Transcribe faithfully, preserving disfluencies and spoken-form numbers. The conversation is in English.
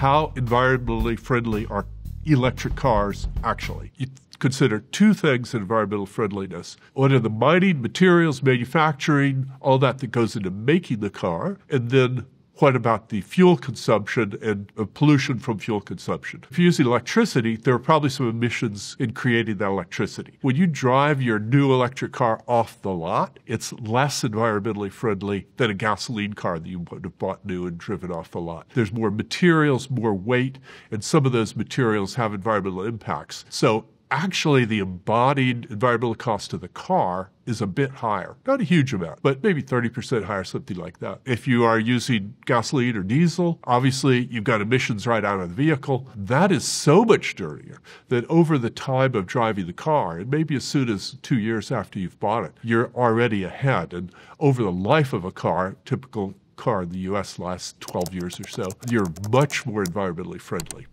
how environmentally friendly are electric cars actually. You consider two things in environmental friendliness. One are the mining, materials, manufacturing, all that that goes into making the car, and then what about the fuel consumption and uh, pollution from fuel consumption? If you use electricity, there are probably some emissions in creating that electricity. When you drive your new electric car off the lot, it's less environmentally friendly than a gasoline car that you would have bought new and driven off the lot. There's more materials, more weight, and some of those materials have environmental impacts. So actually, the embodied environmental cost of the car is a bit higher. Not a huge amount, but maybe thirty percent higher, something like that. If you are using gasoline or diesel, obviously you've got emissions right out of the vehicle. That is so much dirtier that over the time of driving the car, and maybe as soon as two years after you've bought it, you're already ahead. And over the life of a car, typical car in the U S lasts twelve years or so, you're much more environmentally friendly.